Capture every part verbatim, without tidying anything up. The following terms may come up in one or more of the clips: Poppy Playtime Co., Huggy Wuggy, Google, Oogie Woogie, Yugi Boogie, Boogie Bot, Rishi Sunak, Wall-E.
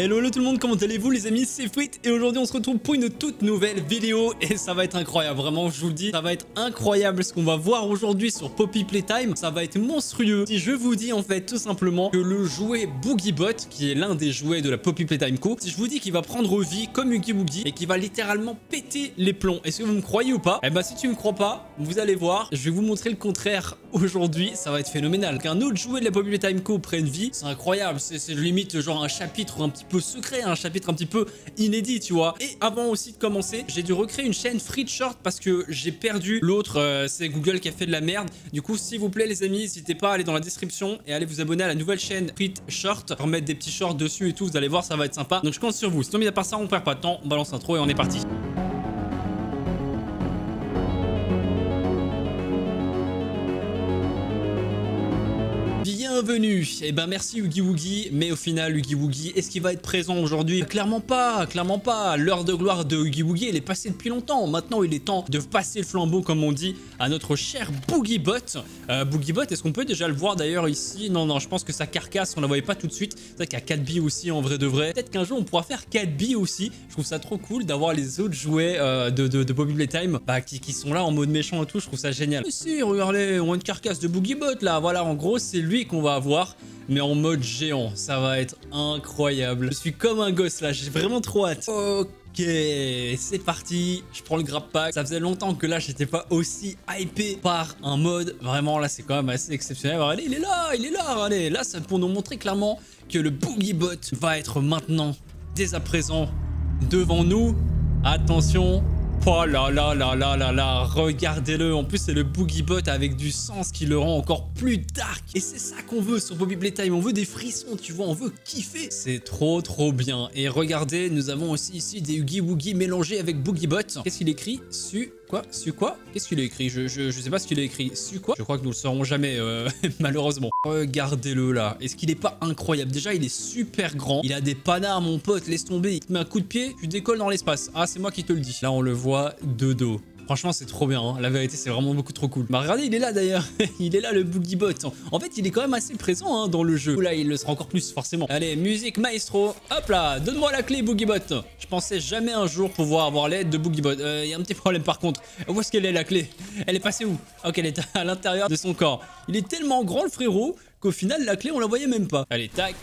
Hello, hello tout le monde, comment allez-vous les amis, c'est Frit et aujourd'hui on se retrouve pour une toute nouvelle vidéo et ça va être incroyable, vraiment je vous le dis, ça va être incroyable ce qu'on va voir aujourd'hui sur Poppy Playtime, ça va être monstrueux. Si je vous dis en fait tout simplement que le jouet Boogie Bot, qui est l'un des jouets de la Poppy Playtime Co, si je vous dis qu'il va prendre vie comme Huggy Wuggy et qu'il va littéralement péter les plombs, est-ce que vous me croyez ou pas? Eh ben si tu me crois pas, vous allez voir, je vais vous montrer le contraire aujourd'hui, ça va être phénoménal. Qu'un autre jouet de la Poppy Playtime Co prenne vie, c'est incroyable, c'est limite genre un chapitre un petit peu secret, un chapitre un petit peu inédit, tu vois. Et avant aussi de commencer, j'ai dû recréer une chaîne free short parce que j'ai perdu l'autre, euh, c'est Google qui a fait de la merde. Du coup, s'il vous plaît les amis, n'hésitez pas à aller dans la description et allez vous abonner à la nouvelle chaîne free short, remettre des petits shorts dessus et tout, vous allez voir, ça va être sympa. Donc je compte sur vous. Sinon, mis à part ça, on perd pas de temps, on balance l'intro et on est parti. Bienvenue. Et eh ben merci Oogie Woogie, mais au final Oogie Woogie, est-ce qu'il va être présent aujourd'hui? Clairement pas, clairement pas. L'heure de gloire de Oogie Woogie, elle est passée depuis longtemps. Maintenant, il est temps de passer le flambeau, comme on dit, à notre cher Boogie Bot. Euh, Boogie Bot, est-ce qu'on peut déjà le voir d'ailleurs ici? Non, non, je pense que sa carcasse, on la voyait pas tout de suite. C'est vrai qu'il y a quatre billes aussi en vrai de vrai. Peut-être qu'un jour on pourra faire quatre billes aussi. Je trouve ça trop cool d'avoir les autres jouets euh, de, de, de Poppy Playtime bah, qui, qui sont là en mode méchant et tout. Je trouve ça génial. Mais si, regardez, on a une carcasse de Boogie Bot là. Voilà, en gros, c'est lui qu'on va avoir, mais en mode géant, ça va être incroyable. Je suis comme un gosse là, j'ai vraiment trop hâte. Ok, c'est parti, je prends le grab pack. Ça faisait longtemps que là j'étais pas aussi hypé par un mode, vraiment là c'est quand même assez exceptionnel. Allez, il est là, il est là, allez, là c'est pour nous montrer clairement que le Boogie Bot va être maintenant, dès à présent, devant nous. Attention. Oh là là là là là là, regardez-le, en plus c'est le Boogie Bot avec du sens qui le rend encore plus dark. Et c'est ça qu'on veut sur Poppy Playtime, on veut des frissons, tu vois, on veut kiffer. C'est trop trop bien. Et regardez, nous avons aussi ici des Oogie Woogie mélangés avec Boogie Bot. Qu'est-ce qu'il écrit? Su... Quoi? Su quoi? Qu'est-ce qu'il a écrit? Je, je, je sais pas ce qu'il a écrit. Su quoi? Je crois que nous le saurons jamais, euh, malheureusement. Regardez-le là. Est-ce qu'il est pas incroyable? Déjà, il est super grand. Il a des panards, mon pote. Laisse tomber. Il te met un coup de pied, tu décolles dans l'espace. Ah, c'est moi qui te le dis. Là, on le voit de dos. Franchement, c'est trop bien, hein. La vérité, c'est vraiment beaucoup trop cool. Bah, regardez, il est là d'ailleurs. Il est là, le Boogie Bot. En fait, il est quand même assez présent hein, dans le jeu. Là, il le sera encore plus, forcément. Allez, musique maestro. Hop là, donne-moi la clé, Boogie Bot. Je pensais jamais un jour pouvoir avoir l'aide de Boogie Bot. Il euh, y a un petit problème par contre. Où est-ce qu'elle est, la clé? Elle est passée où? Ok, elle est à l'intérieur de son corps. Il est tellement grand, le frérot, qu'au final, la clé, on la voyait même pas. Allez, tac,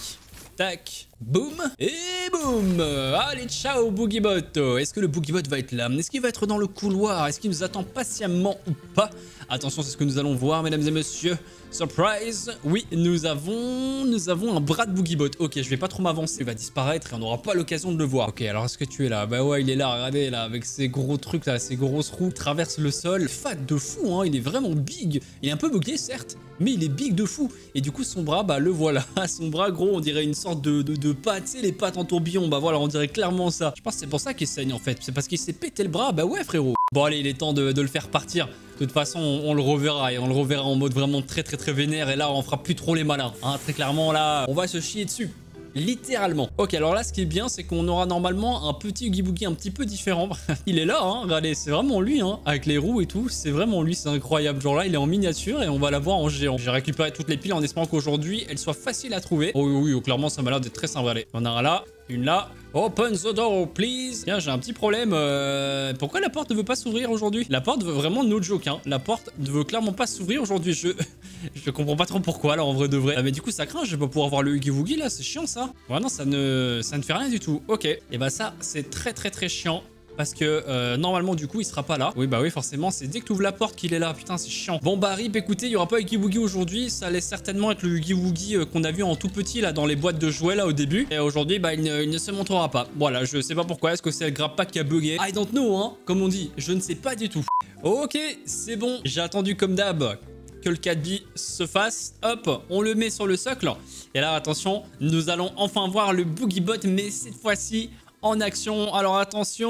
tac. Boum et boum. Allez, ciao Boogie Bot. Est-ce que le Boogie Bot va être là? Est-ce qu'il va être dans le couloir? Est-ce qu'il nous attend patiemment ou pas? Attention, c'est ce que nous allons voir, mesdames et messieurs. Surprise. Oui, nous avons nous avons un bras de Boogie Bot. Ok, je vais pas trop m'avancer. Il va disparaître et on n'aura pas l'occasion de le voir. Ok, alors est-ce que tu es là? Bah ouais, il est là, regardez, là, avec ses gros trucs, là, ses grosses roues. Il traverse le sol. Fat de fou, hein, il est vraiment big. Il est un peu bugué, certes, mais il est big de fou. Et du coup, son bras, bah le voilà. Son bras, gros, on dirait une sorte de, de, de de pattes, tu sais, les pattes en tourbillon, bah voilà, on dirait clairement ça. Je pense que c'est pour ça qu'il saigne en fait, c'est parce qu'il s'est pété le bras, bah ouais frérot. Bon allez, il est temps de, de le faire partir. De toute façon, on, on le reverra et on le reverra en mode vraiment très très très vénère et là, on fera plus trop les malins. Hein, très clairement là, on va se chier dessus. Littéralement. Ok, alors là, ce qui est bien, c'est qu'on aura normalement un petit Oogie Boogie un petit peu différent. Il est là, hein, regardez, c'est vraiment lui, hein, avec les roues et tout, c'est vraiment lui, c'est incroyable. Genre là, il est en miniature et on va l'avoir en géant. J'ai récupéré toutes les piles en espérant qu'aujourd'hui, elles soient faciles à trouver. Oh oui, oui, clairement, ça m'a l'air d'être très simple. Allez, on en a un là, une là. Open the door, please. Tiens, j'ai un petit problème. Euh, pourquoi la porte ne veut pas s'ouvrir aujourd'hui? La porte veut vraiment no joke, hein. La porte ne veut clairement pas s'ouvrir aujourd'hui. Je... je comprends pas trop pourquoi, là, en vrai de vrai. Ah, mais du coup, ça craint. Je vais pas pouvoir voir le Oogie Woogie, là. C'est chiant, ça. Ouais, non, ça ne... ça ne fait rien du tout. Ok. Et bah, ça, c'est très, très, très chiant. Parce que euh, normalement du coup il sera pas là. Oui bah oui forcément, c'est dès que tu ouvres la porte qu'il est là. Putain c'est chiant. Bon bah rip, écoutez, il y aura pas Oogie Woogie aujourd'hui. Ça allait certainement être le Oogie Woogie euh, qu'on a vu en tout petit là dans les boîtes de jouets là au début. Et aujourd'hui bah il ne, il ne se montrera pas. Voilà, je sais pas pourquoi. Est-ce que c'est le grab pack qui a bugué? I don't know hein, comme on dit, je ne sais pas du tout. Ok c'est bon, j'ai attendu comme d'hab que le caddie se fasse. Hop, on le met sur le socle. Et là attention, nous allons enfin voir le Boogie Bot, mais cette fois-ci en action. Alors attention.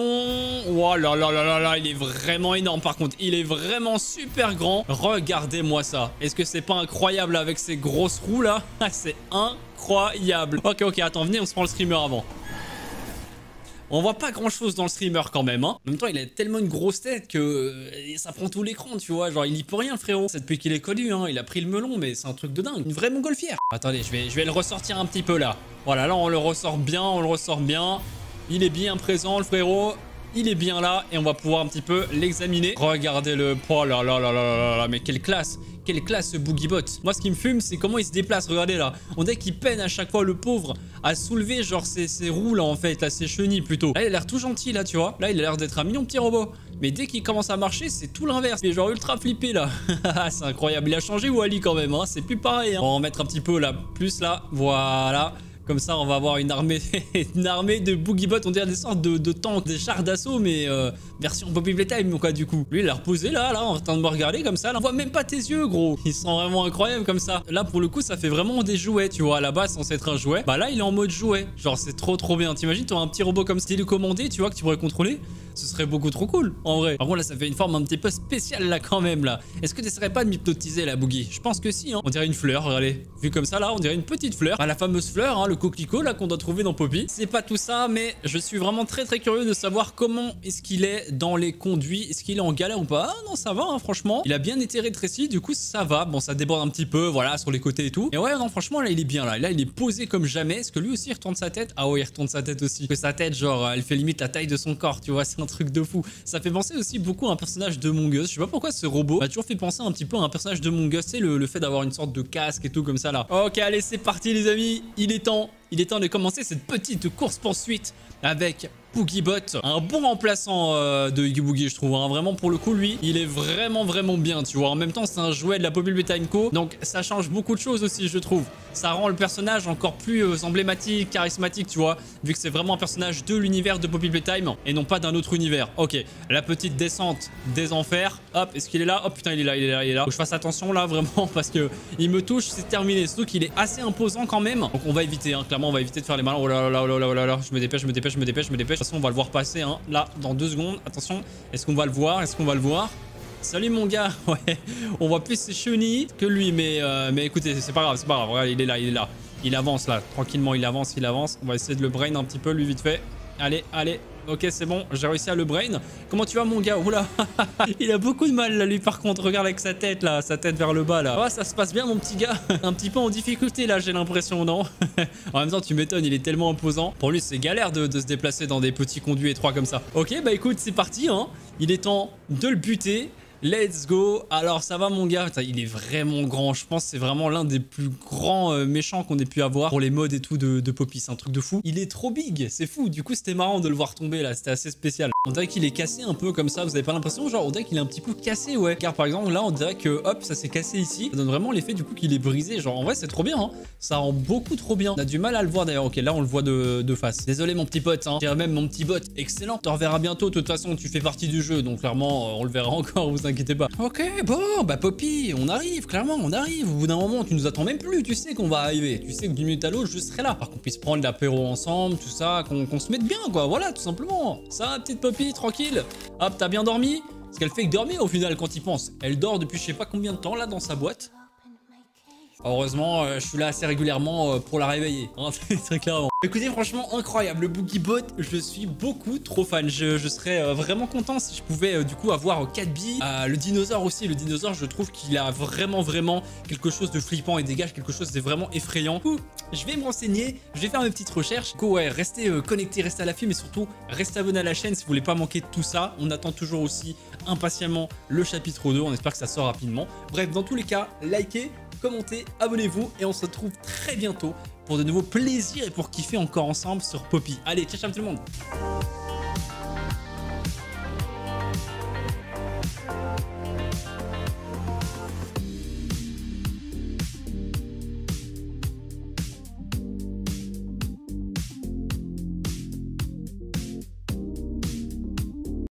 Oh là là là là là, il est vraiment énorme par contre. Il est vraiment super grand. Regardez-moi ça. Est-ce que c'est pas incroyable avec ces grosses roues là? C'est incroyable. Ok, ok, attends, venez, on se prend le streamer avant. On voit pas grand chose dans le streamer quand même, hein. En même temps, il a tellement une grosse tête que ça prend tout l'écran, tu vois. Genre, il n'y peut rien, frérot. C'est depuis qu'il est connu, hein. Il a pris le melon, mais c'est un truc de dingue. Une vraie montgolfière. Attendez, je vais, je vais le ressortir un petit peu là. Voilà, là, on le ressort bien, on le ressort bien. Il est bien présent, le frérot. Il est bien là et on va pouvoir un petit peu l'examiner. Regardez-le. Oh là là là là là là. Mais quelle classe. Quelle classe ce Boogie Bot. Moi, ce qui me fume, c'est comment il se déplace. Regardez là. On dirait qu'il peine à chaque fois, le pauvre, à soulever genre ses, ses roues là en fait. Là, ses chenilles plutôt. Là, il a l'air tout gentil là, tu vois. Là, il a l'air d'être un mignon petit robot. Mais dès qu'il commence à marcher, c'est tout l'inverse. Il est genre ultra flippé là. C'est incroyable. Il a changé Wall-E quand même, hein. C'est plus pareil, hein. On va en mettre un petit peu là. Plus là. Voilà. Comme ça, on va avoir une armée, une armée de Boogie Bot. On dirait des sortes de, de tanks, des chars d'assaut, mais euh, version Poppy Playtime, quoi, du coup. Lui, il a reposé là, là, en train de me regarder comme ça. Là. On voit même pas tes yeux, gros. Ils sont vraiment incroyables comme ça. Là, pour le coup, ça fait vraiment des jouets, tu vois. À la base, censé être un jouet. Bah là, il est en mode jouet. Genre, c'est trop, trop bien. T'imagines, t'auras un petit robot comme ça, télécommandé, tu vois, que tu pourrais contrôler. Ce serait beaucoup trop cool, en vrai. Par contre, là, ça fait une forme un petit peu spéciale, là, quand même, là. Est-ce que t'essaierais pas de m'hypnotiser, la Boogie? Je pense que si, hein. On dirait une fleur, regardez. Vu comme ça, là, on dirait une petite fleur. Bah, la fameuse fleur, hein, le coquelicot, là, qu'on doit trouver dans Poppy. C'est pas tout ça, mais je suis vraiment très, très curieux de savoir comment est-ce qu'il est dans les conduits. Est-ce qu'il est en galère ou pas? Ah, non, ça va, hein, franchement. Il a bien été rétréci, du coup, ça va. Bon, ça déborde un petit peu, voilà, sur les côtés et tout. Et ouais, non, franchement, là, il est bien, là. Là, il est posé comme jamais. Est-ce que lui aussi, il retourne sa tête? Ah ouais, il retourne sa tête aussi. Que sa tête, genre, elle fait limite la taille de son corps, tu vois. Un truc de fou. Ça fait penser aussi beaucoup à un personnage de Among Us. Je sais pas pourquoi ce robot m'a toujours fait penser un petit peu à un personnage de Among Us. C'est le, le fait d'avoir une sorte de casque et tout comme ça là. Ok, allez, c'est parti les amis. Il est temps. Il est temps de commencer cette petite course-poursuite avec Boogie Bot. Un bon remplaçant euh, de Yugi Boogie, je trouve. Hein. Vraiment, pour le coup, lui, il est vraiment, vraiment bien, tu vois. En même temps, c'est un jouet de la Poppy Playtime Co. Donc, ça change beaucoup de choses aussi, je trouve. Ça rend le personnage encore plus euh, emblématique, charismatique, tu vois. Vu que c'est vraiment un personnage de l'univers de Poppy Playtime et non pas d'un autre univers. Ok, la petite descente des enfers. Hop, est-ce qu'il est là? Hop, putain, il est là, il est là, il est là. Faut que je fasse attention, là, vraiment, parce que il me touche, c'est terminé. Surtout qu'il est assez imposant quand même. Donc, on va éviter, hein, clairement. On va éviter de faire les malins. Oh là là, oh là là, oh là là, je me dépêche, je me dépêche, je me dépêche, je me dépêche. De toute façon, on va le voir passer, hein, là, dans deux secondes. Attention, est-ce qu'on va le voir? Est-ce qu'on va le voir? Salut mon gars, ouais, on voit plus ses chenilles que lui, mais, euh, mais écoutez, c'est pas grave, c'est pas grave. Regarde, il est là, il est là. Il avance là, tranquillement, il avance, il avance. On va essayer de le brain un petit peu, lui, vite fait. Allez, allez. Ok, c'est bon, j'ai réussi à le brain. Comment tu vas mon gars? Oula. Il a beaucoup de mal là, lui, par contre. Regarde avec sa tête là, sa tête vers le bas là. Oh, ça se passe bien mon petit gars. Un petit peu en difficulté là, j'ai l'impression, non? En même temps, tu m'étonnes, il est tellement imposant. Pour lui, c'est galère de, de se déplacer dans des petits conduits étroits comme ça. Ok, bah écoute, c'est parti, hein. Il est temps de le buter. Let's go. Alors ça va mon gars, putain, il est vraiment grand. Je pense que c'est vraiment l'un des plus grands euh, méchants qu'on ait pu avoir pour les mods et tout de, de Poppy. C'est un truc de fou. Il est trop big, c'est fou. Du coup c'était marrant de le voir tomber là, c'était assez spécial. On dirait qu'il est cassé un peu comme ça, vous avez pas l'impression? Genre on dirait qu'il est un petit peu cassé, ouais. Car par exemple là on dirait que hop ça s'est cassé ici. Ça donne vraiment l'effet du coup qu'il est brisé. Genre en vrai c'est trop bien, hein. Ça rend beaucoup trop bien. On a du mal à le voir d'ailleurs. Ok là on le voit de, de face. Désolé mon petit pote, hein. Même mon petit bot. Excellent, t'en reverras bientôt. De toute façon tu fais partie du jeu. Donc clairement on le verra encore. Vous inquiétez pas. Ok, bon, bah Poppy, on arrive, clairement, on arrive. Au bout d'un moment, tu nous attends même plus, tu sais qu'on va arriver. Tu sais que d'une minute à l'autre, je serai là. Par qu'on puisse prendre l'apéro ensemble, tout ça, qu'on qu'on se mette bien, quoi. Voilà, tout simplement. Ça, petite Poppy, tranquille. Hop, t'as bien dormi? Parce qu'elle fait que dormir au final quand il pense. Elle dort depuis je sais pas combien de temps, là, dans sa boîte. Heureusement, euh, je suis là assez régulièrement euh, pour la réveiller, hein, très clairement. Écoutez, franchement, incroyable, le Boogie Bot, je suis beaucoup trop fan. Je, je serais euh, vraiment content si je pouvais euh, du coup avoir euh, quatre billes. Euh, le dinosaure aussi, le dinosaure, je trouve qu'il a vraiment, vraiment quelque chose de flippant et dégage quelque chose de vraiment effrayant. Du coup, je vais me renseigner, je vais faire mes petites recherches. Du coup, ouais, restez euh, connectés, restez à l'affût, mais surtout, restez abonnés à la chaîne si vous voulez pas manquer de tout ça. On attend toujours aussi impatiemment le chapitre deux, on espère que ça sort rapidement. Bref, dans tous les cas, likez, commentez, abonnez-vous et on se retrouve très bientôt pour de nouveaux plaisirs et pour kiffer encore ensemble sur Poppy. Allez, ciao ciao tout le monde!